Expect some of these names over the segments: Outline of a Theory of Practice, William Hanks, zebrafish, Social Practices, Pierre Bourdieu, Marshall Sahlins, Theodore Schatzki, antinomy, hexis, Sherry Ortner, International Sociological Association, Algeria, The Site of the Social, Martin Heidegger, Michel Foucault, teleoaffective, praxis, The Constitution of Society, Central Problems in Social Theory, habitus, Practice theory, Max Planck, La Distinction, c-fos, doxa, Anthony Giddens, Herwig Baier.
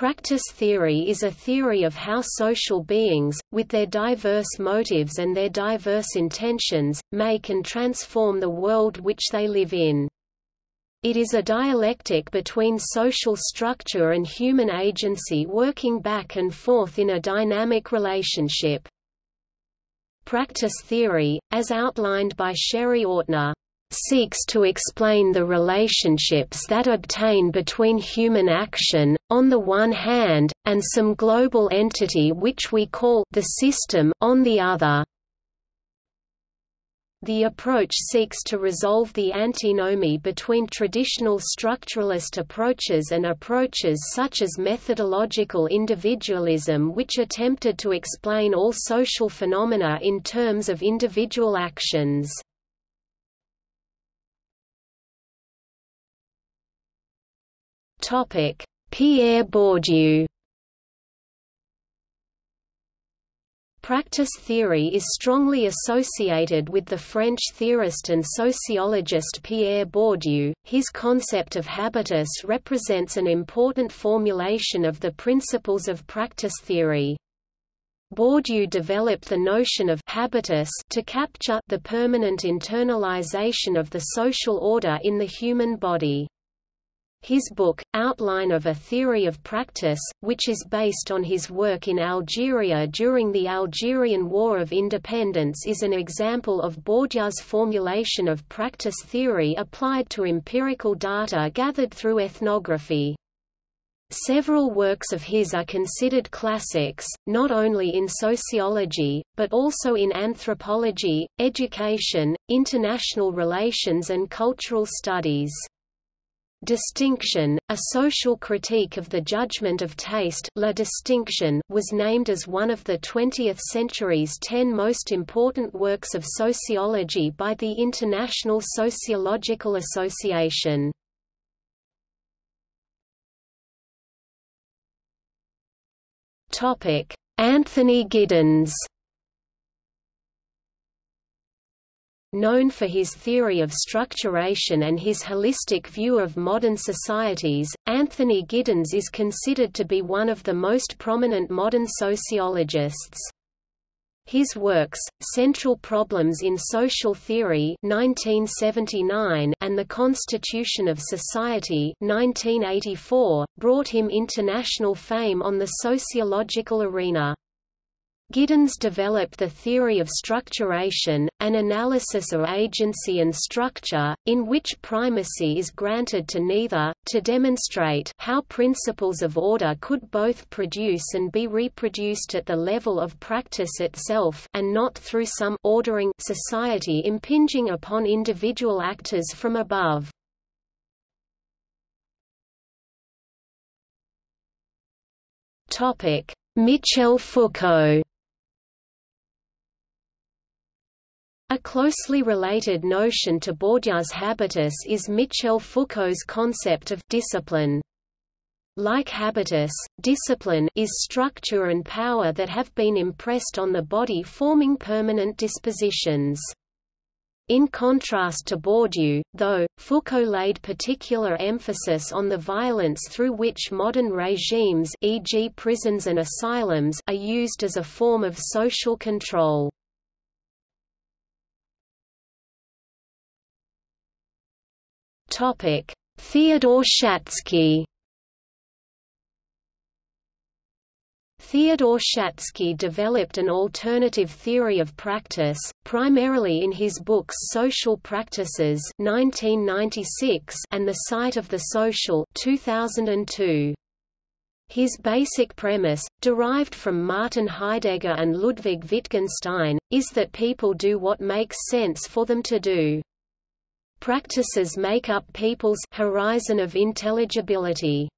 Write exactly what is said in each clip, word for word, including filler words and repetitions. Practice theory is a theory of how social beings, with their diverse motives and their diverse intentions, make and transform the world which they live in. It is a dialectic between social structure and human agency working back and forth in a dynamic relationship. Practice theory, as outlined by Sherry Ortner, seeks to explain the relationships that obtain between human action, on the one hand, and some global entity which we call the system, on the other. The approach seeks to resolve the antinomy between traditional structuralist approaches and approaches such as methodological individualism, which attempted to explain all social phenomena in terms of individual actions. Pierre Bourdieu. Practice theory is strongly associated with the French theorist and sociologist Pierre Bourdieu. His concept of habitus represents an important formulation of the principles of practice theory. Bourdieu developed the notion of habitus to capture the permanent internalization of the social order in the human body. His book, Outline of a Theory of Practice, which is based on his work in Algeria during the Algerian War of Independence, is an example of Bourdieu's formulation of practice theory applied to empirical data gathered through ethnography. Several works of his are considered classics, not only in sociology, but also in anthropology, education, international relations and cultural studies. Distinction, a social critique of the judgment of taste, La Distinction, was named as one of the twentieth century's ten most important works of sociology by the International Sociological Association. Topic: Anthony Giddens. Known for his theory of structuration and his holistic view of modern societies, Anthony Giddens is considered to be one of the most prominent modern sociologists. His works, Central Problems in Social Theory (nineteen seventy-nine) and The Constitution of Society (nineteen eighty-four), brought him international fame on the sociological arena. Giddens developed the theory of structuration, an analysis of agency and structure, in which primacy is granted to neither, to demonstrate how principles of order could both produce and be reproduced at the level of practice itself and not through some ordering society impinging upon individual actors from above. Michel Foucault. A closely related notion to Bourdieu's habitus is Michel Foucault's concept of discipline. Like habitus, discipline is structure and power that have been impressed on the body, forming permanent dispositions. In contrast to Bourdieu, though, Foucault laid particular emphasis on the violence through which modern regimes, for example prisons and asylums, are used as a form of social control. Theodore Schatzki. Theodore Schatzki developed an alternative theory of practice, primarily in his books Social Practices (nineteen ninety-six) and The Site of the Social (two thousand two). His basic premise, derived from Martin Heidegger and Ludwig Wittgenstein, is that people do what makes sense for them to do. Practices make up people's horizon of intelligibility.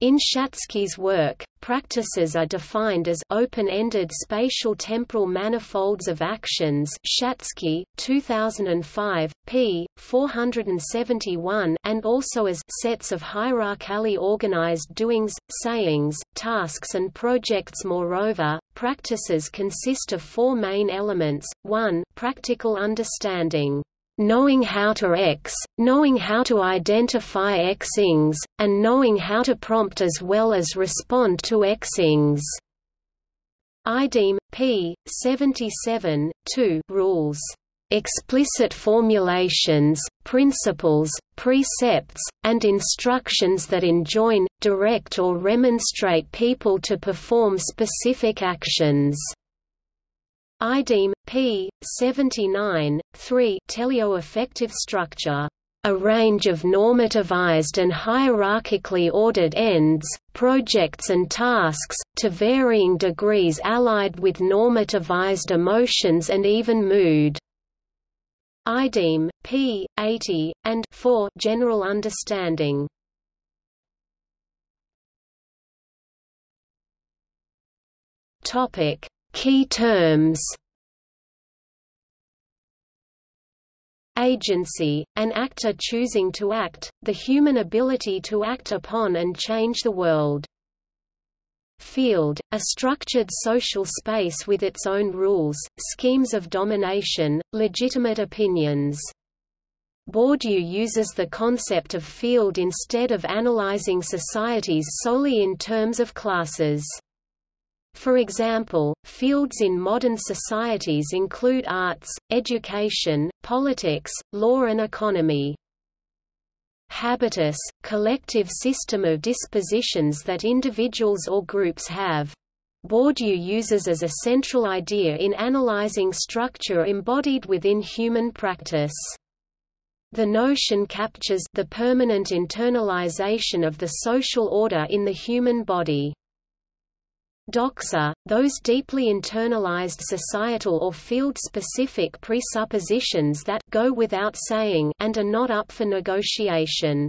In Schatzki's work, practices are defined as open-ended spatial-temporal manifolds of actions. Schatzki, two thousand five, p. four hundred seventy-one, and also as sets of hierarchically organized doings, sayings, tasks, and projects. Moreover, practices consist of four main elements: one, practical understanding. knowing how to X, knowing how to identify Xings, and knowing how to prompt as well as respond to Xings. I D E M, p. seventy-seven, two rules. Explicit formulations, principles, precepts, and instructions that enjoin, direct or remonstrate people to perform specific actions. I D E M, p. seventy-nine, three Teleoaffective structure. A range of normativized and hierarchically ordered ends, projects and tasks, to varying degrees allied with normativized emotions and even mood. I D E M, p. eighty, and four General understanding. Topic: Key terms. Agency, an actor choosing to act, the human ability to act upon and change the world. Field, a structured social space with its own rules, schemes of domination, legitimate opinions. Bourdieu uses the concept of field instead of analyzing societies solely in terms of classes. For example, fields in modern societies include arts, education, politics, law and economy. Habitus, collective system of dispositions that individuals or groups have. Bourdieu uses as a central idea in analyzing structure embodied within human practice. The notion captures the permanent internalization of the social order in the human body. Doxa, those deeply internalized societal or field-specific presuppositions that go without saying and are not up for negotiation.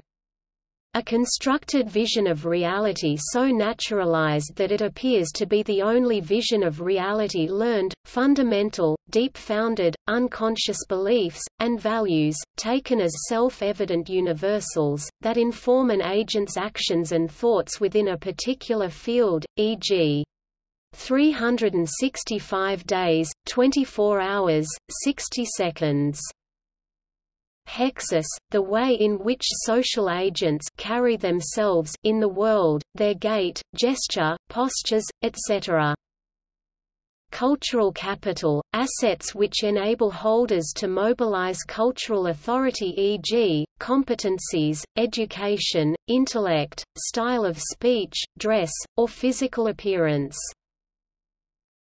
A constructed vision of reality so naturalized that it appears to be the only vision of reality learned, fundamental, deep-founded, unconscious beliefs, and values, taken as self-evident universals, that inform an agent's actions and thoughts within a particular field, for example three hundred sixty-five days, twenty-four hours, sixty seconds. Hexis, the way in which social agents carry themselves in the world, their gait, gesture, postures, et cetera. Cultural capital, assets which enable holders to mobilize cultural authority, for example competencies, education, intellect, style of speech, dress, or physical appearance.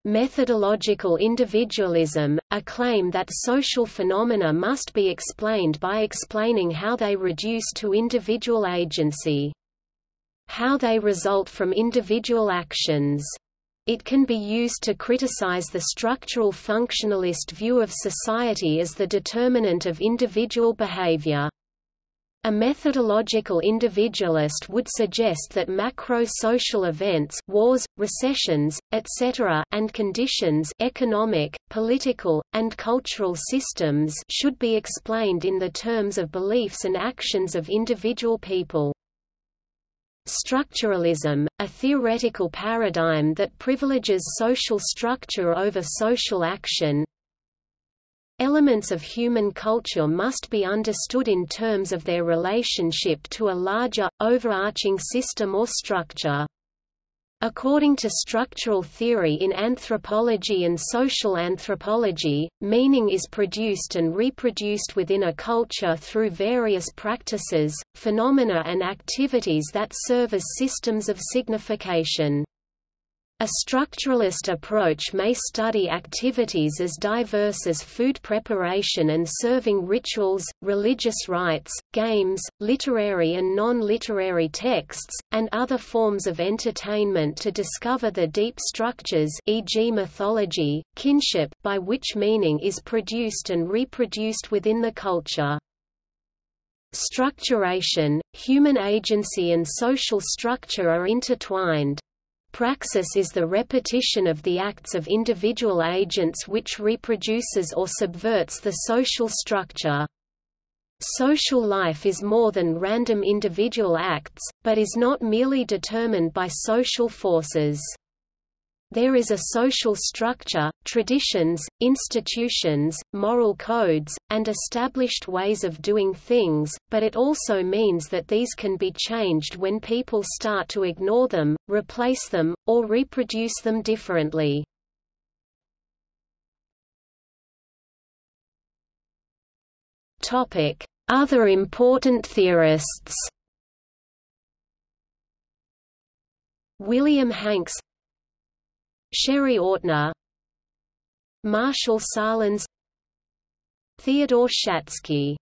Methodological individualism, a claim that social phenomena must be explained by explaining how they reduce to individual agency, how they result from individual actions. It can be used to criticize the structural functionalist view of society as the determinant of individual behavior. A methodological individualist would suggest that macro-social events, wars, recessions, et cetera, and conditions, economic, political, and cultural systems, should be explained in the terms of beliefs and actions of individual people. Structuralism, a theoretical paradigm that privileges social structure over social action. Elements of human culture must be understood in terms of their relationship to a larger, overarching system or structure. According to structural theory in anthropology and social anthropology, meaning is produced and reproduced within a culture through various practices, phenomena and activities that serve as systems of signification. A structuralist approach may study activities as diverse as food preparation and serving rituals, religious rites, games, literary and non-literary texts, and other forms of entertainment to discover the deep structures, for example mythology, kinship, by which meaning is produced and reproduced within the culture. Structuration, human agency and social structure are intertwined. Praxis is the repetition of the acts of individual agents which reproduces or subverts the social structure. Social life is more than random individual acts, but is not merely determined by social forces. There is a social structure, traditions, institutions, moral codes, and established ways of doing things, but it also means that these can be changed when people start to ignore them, replace them, or reproduce them differently. Other important theorists. William Hanks, Sherry Ortner, Marshall Sahlins, Theodore Schatzki.